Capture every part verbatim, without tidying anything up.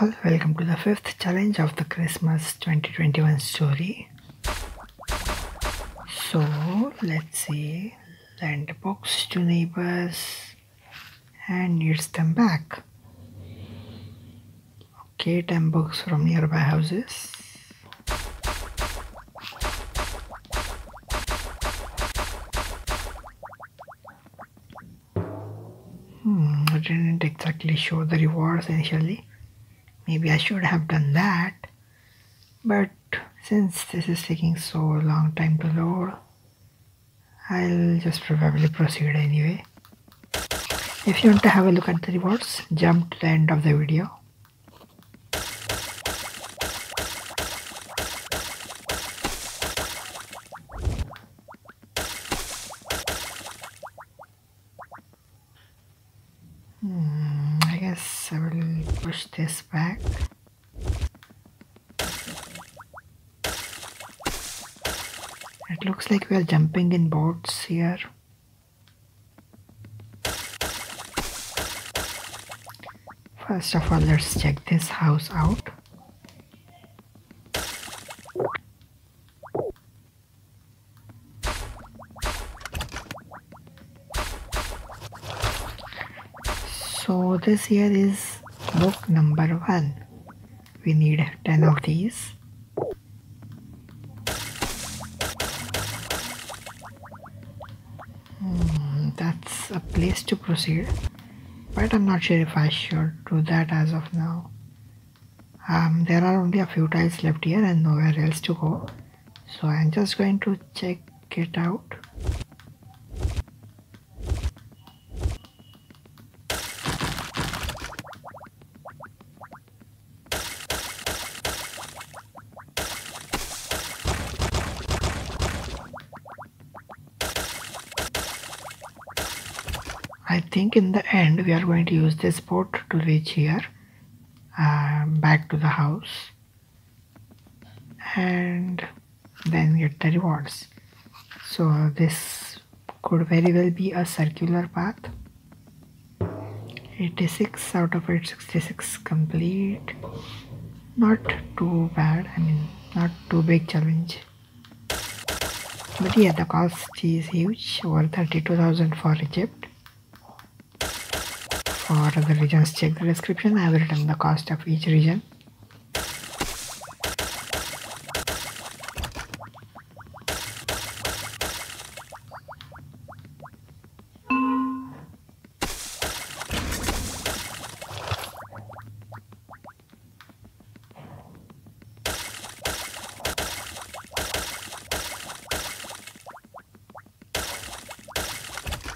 all, welcome to the fifth challenge of the Christmas twenty twenty-one story. So let's see, lend books to neighbors and needs them back. Okay, ten books from nearby houses. Hmm, I didn't exactly show the rewards initially. Maybe I should have done that. But since this is taking so long time to load, I'll just probably proceed anyway. If you want to have a look at the rewards, jump to the end of the video. Hmm, I guess I will push this back. It looks like we are jumping in boats here. First of all, let's check this house out. So this here is book number one. We need ten of these. Hmm, that's a place to proceed, but I'm not sure if I should do that as of now. Um, there are only a few tiles left here and nowhere else to go, so I'm just going to check it out. I think in the end we are going to use this boat to reach here, uh, back to the house, and then get the rewards. So this could very well be a circular path. eighty-six out of eight sixty-six complete. Not too bad, I mean not too big challenge. But yeah, the cost is huge, over thirty-two thousand for Egypt. For the regions, check the description. I have written the cost of each region.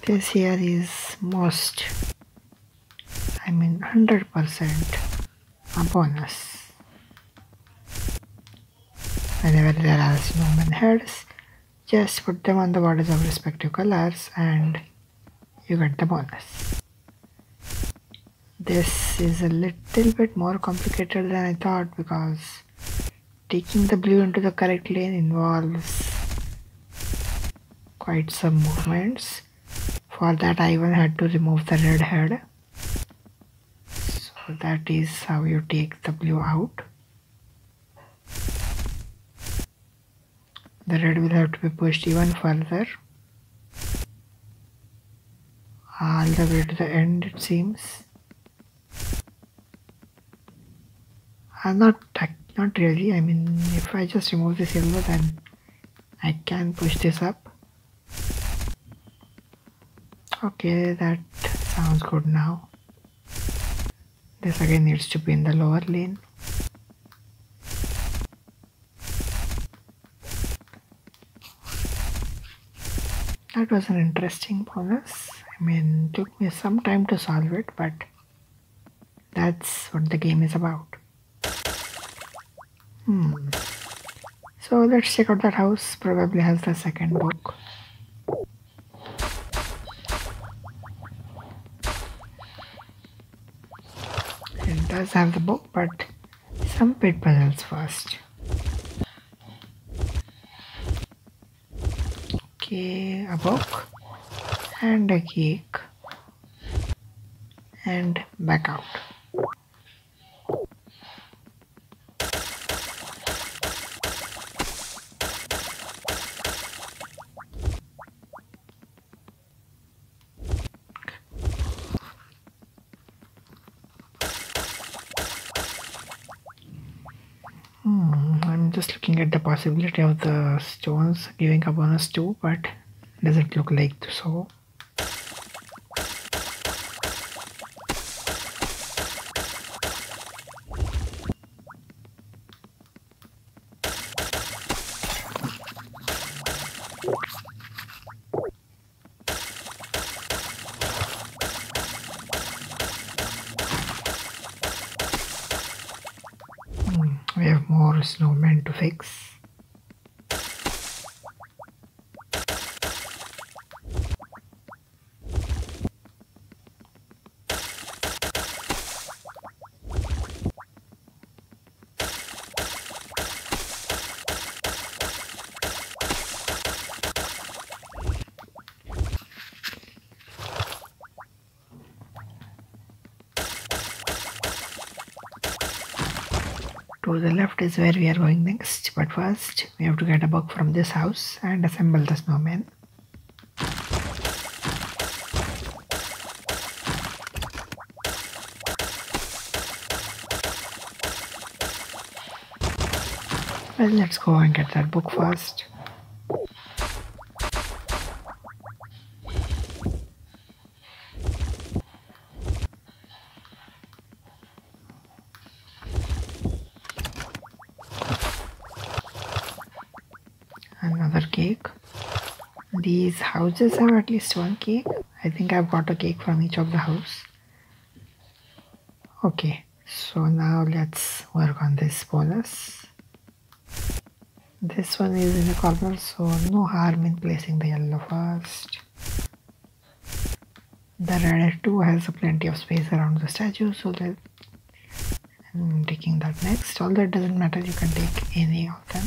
This here is most I mean one hundred percent a bonus. Whenever there are snowman heads, just put them on the borders of respective colors and you get the bonus. This is a little bit more complicated than I thought, because taking the blue into the correct lane involves quite some movements. For that I even had to remove the red head. So that is how you take the blue out. The red will have to be pushed even further, all the way to the end it seems. I'm not, not really, I mean if I just remove this yellow then I can push this up. Okay, that sounds good now. This again needs to be in the lower lane. That was an interesting bonus. I mean, it took me some time to solve it, but that's what the game is about. Hmm. So let's check out that house. Probably has the second book. It does have the book, but some pit puzzles first. Okay, a book and a cake and back out. I'm just looking at the possibility of the stones giving a bonus too, but doesn't look like so. We have more snowmen to fix. To the left is where we are going next, but first we have to get a book from this house and assemble the snowman. Well, let's go and get that book first. Another cake. These houses have at least one cake. I think I've got a cake from each of the house. Okay, so now let's work on this bonus. This one is in a corner, so no harm in placing the yellow first. The red too has plenty of space around the statue, so that I'm taking that next. Although it doesn't matter, you can take any of them.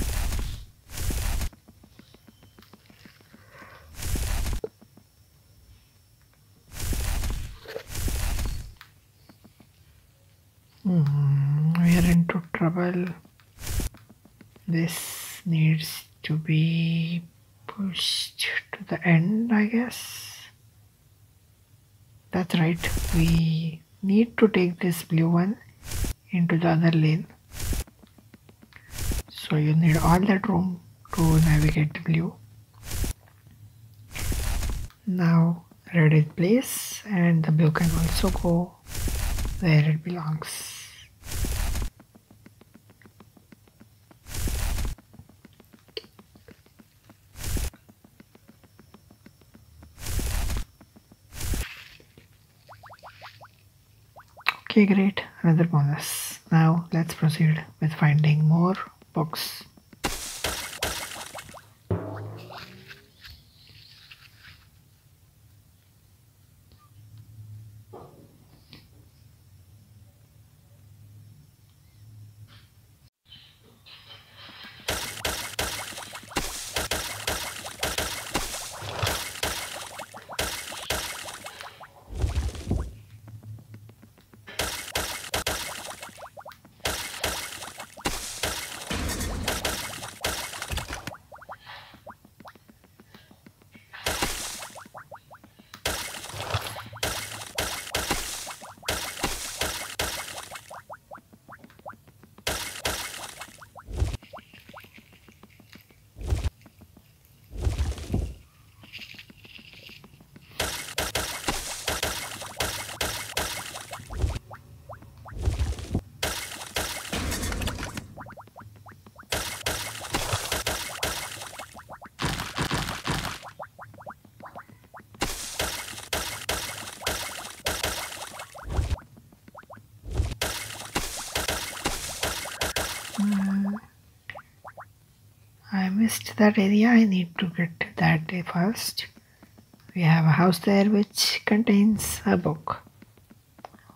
Mm, we are into trouble. This needs to be pushed to the end, I guess. That's right, we need to take this blue one into the other lane. So you need all that room to navigate the blue. Now red in place, and the blue can also go where it belongs. Okay, great, another bonus. Now let's proceed with finding more books. I missed that area. I need to get that day first. We have a house there which contains a book,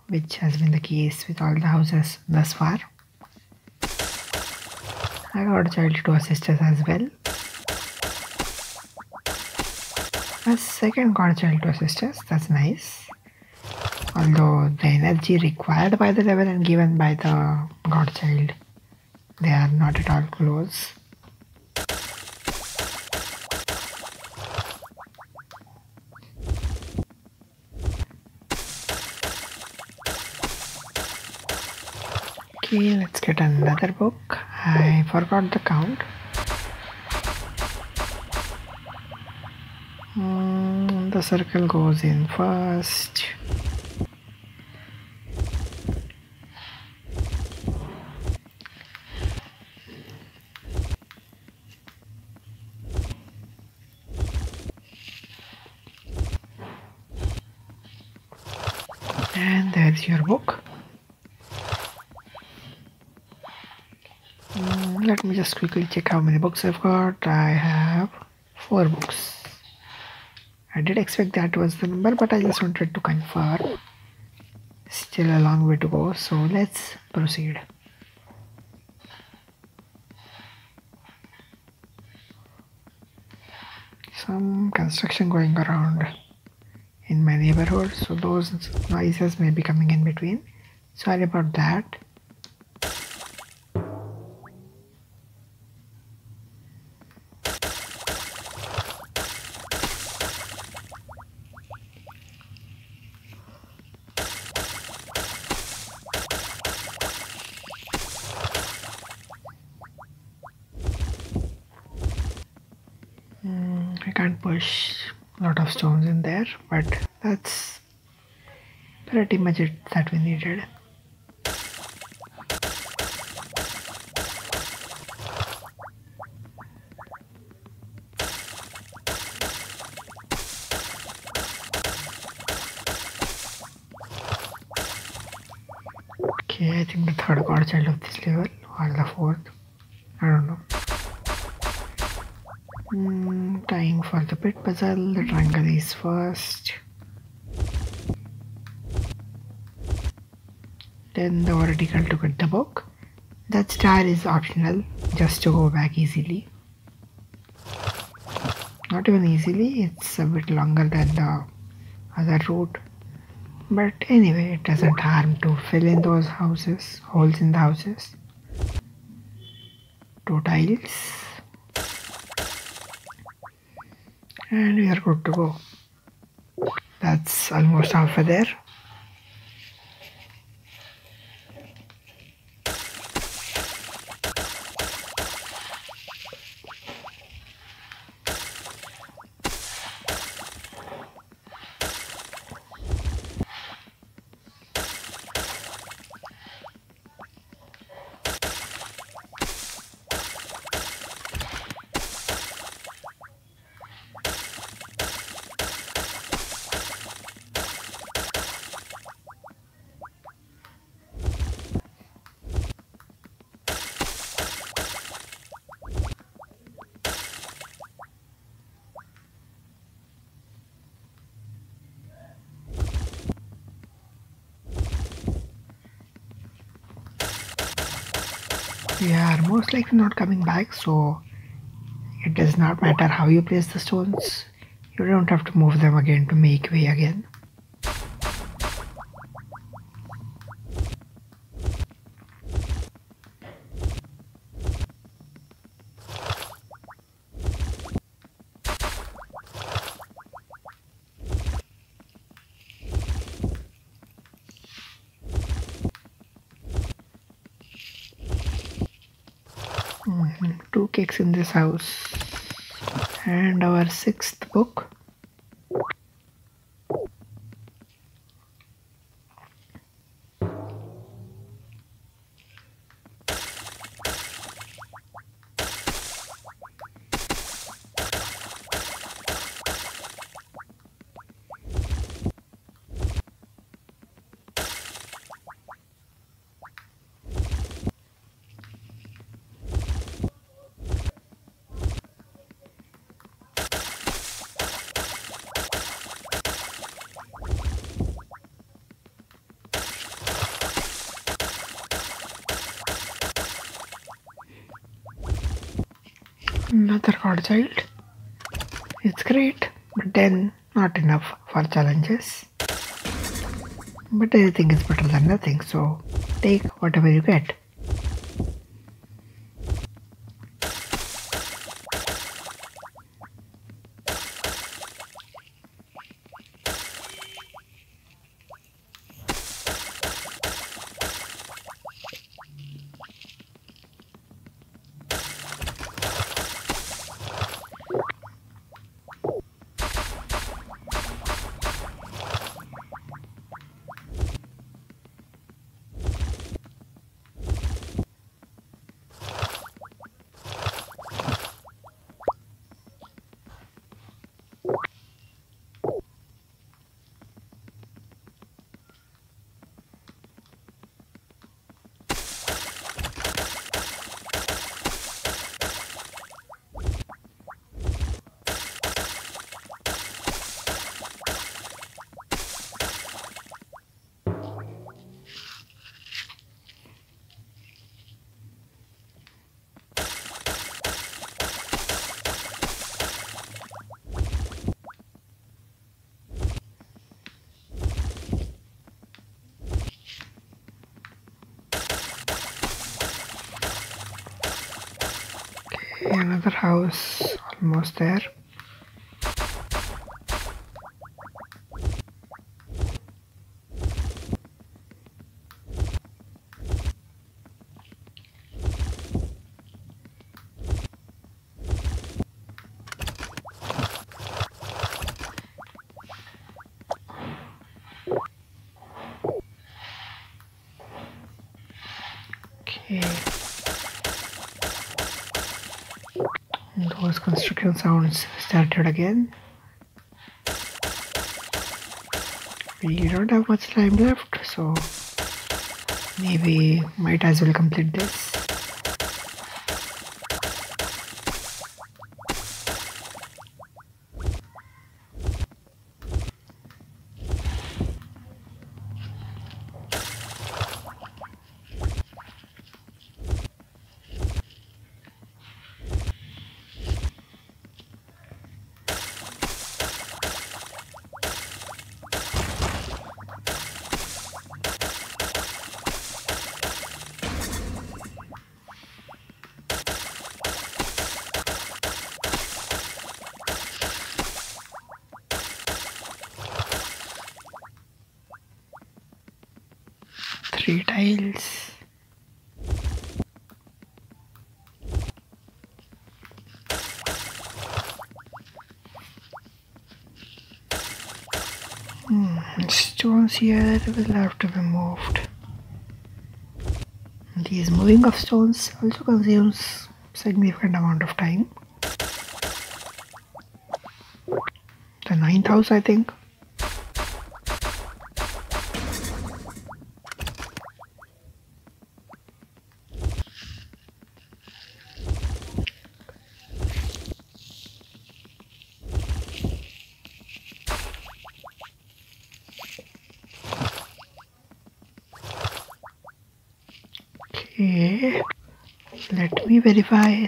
which has been the case with all the houses thus far. I got a child to assist us as well. A second got a child to assist us. That's nice. Although the energy required by the level and given by the godchild, they are not at all close. Okay, let's get another book I forgot the count. Mm, the circle goes in first. And there's your book. Mm, let me just quickly check how many books I've got. I have four books. I did expect that was the number, but I just wanted to confirm. Still a long way to go, so let's proceed. Some construction going around in my neighborhood, so those noises may be coming in between. Sorry about that. I can't push a lot of stones in there, but that's pretty much it that we needed. Okay, I think the third godchild of this level, or the fourth, I don't know. Mm, time for the pit puzzle. The triangle is first, then the vertical to get the book. That star is optional, just to go back easily. Not even easily, it's a bit longer than the other route, but anyway, it doesn't harm to fill in those houses holes in the houses. Two tiles. And we are good to go. That's almost halfway there. We are most likely not coming back, so it does not matter how you place the stones. You don't have to move them again to make way again. Two cakes in this house, and our sixth book. Another godchild. It's great, but then not enough for challenges. But anything is better than nothing, so take whatever you get. another house almost there. Those construction sounds started again. We don't have much time left, so maybe might as well complete this. Three tiles. Hmm, stones here will have to be moved. These moving of stones also consumes significant amount of time. The ninth house, I think. Okay, let me verify.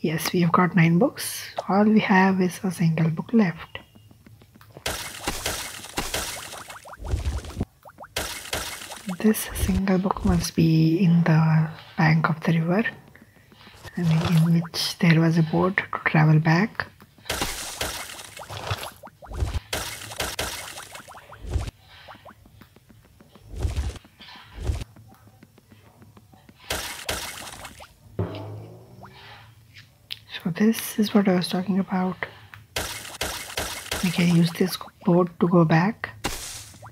Yes, we have got nine books. All we have is a single book left. This single book must be in the bank of the river, I mean, in which there was a boat to travel back. So this is what I was talking about. We can use this boat to go back,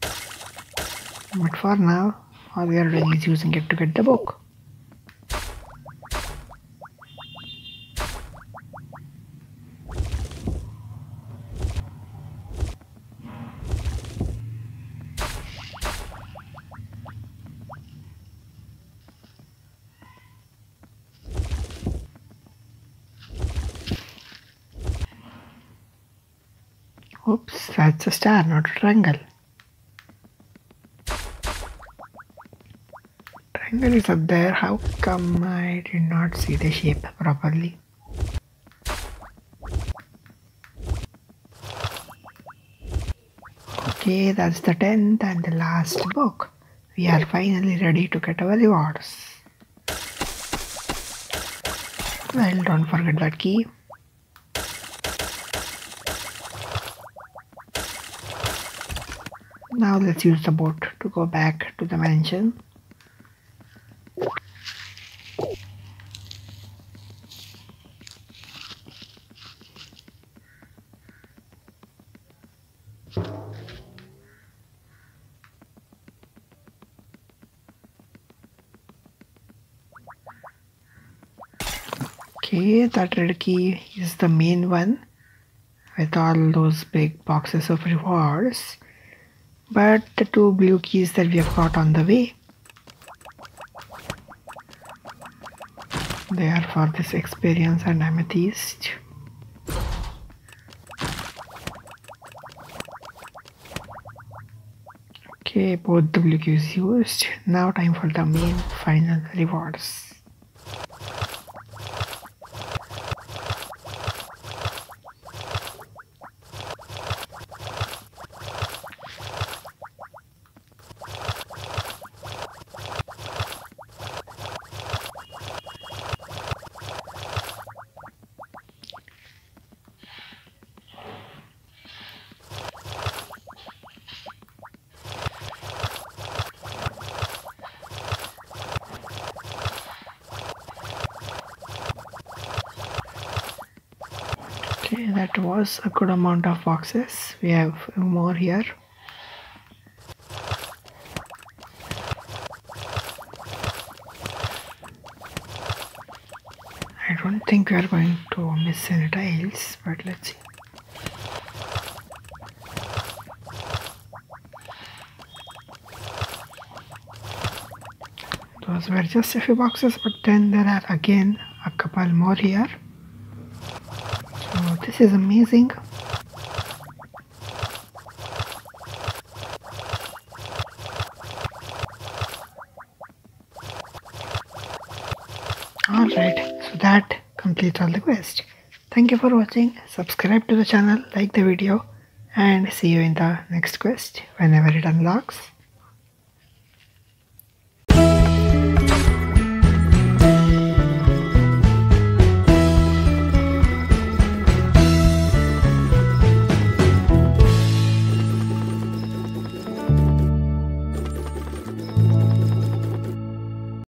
but for now all we are doing is using it to get the book. Oops, that's a star, not a triangle. Triangle is up there. How come I did not see the shape properly? Okay, that's the tenth and the last book. We are finally ready to get our rewards. Well, don't forget that key. Now let's use the boat to go back to the mansion. Okay, that red key is the main one with all those big boxes of rewards. But the two blue keys that we have got on the way, they are for this experience and amethyst. Okay, both the blue keys used. Now time for the main final rewards. Okay, that was a good amount of boxes. We have more here. I don't think we are going to miss any tiles, but let's see. Those were just a few boxes, but then there are again a couple more here. This is amazing. Alright, so that completes all the quest. Thank you for watching. Subscribe to the channel, like the video, and see you in the next quest whenever it unlocks.